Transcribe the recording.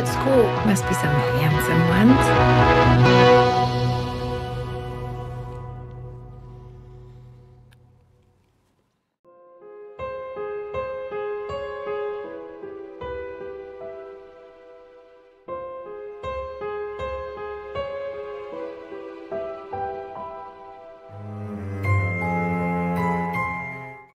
at school. Must be some handsome ones.